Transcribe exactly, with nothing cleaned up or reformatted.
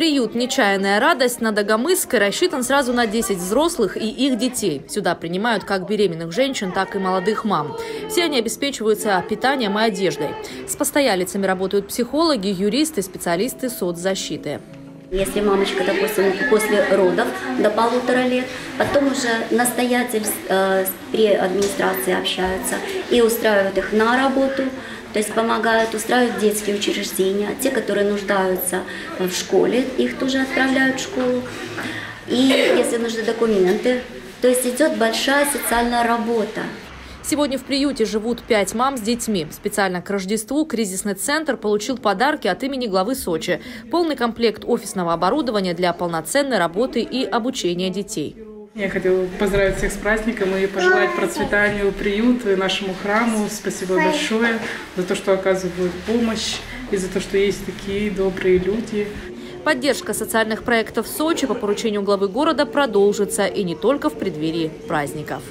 Приют «Нечаянная радость» на Дагомысской рассчитан сразу на десять взрослых и их детей. Сюда принимают как беременных женщин, так и молодых мам. Все они обеспечиваются питанием и одеждой. С постоялицами работают психологи, юристы, специалисты соцзащиты. Если мамочка, допустим, после родов до полутора лет, потом уже настоятель э, при администрации общаются и устраивают их на работу, то есть помогают, устраивают детские учреждения. Те, которые нуждаются в школе, их тоже отправляют в школу. И если нужны документы, то есть идет большая социальная работа. Сегодня в приюте живут пять мам с детьми. Специально к Рождеству кризисный центр получил подарки от имени главы Сочи. Полный комплект офисного оборудования для полноценной работы и обучения детей. Я хотела поздравить всех с праздником и пожелать процветанию приюту и нашему храму. Спасибо большое за то, что оказывают помощь и за то, что есть такие добрые люди. Поддержка социальных проектов Сочи по поручению главы города продолжится и не только в преддверии праздников.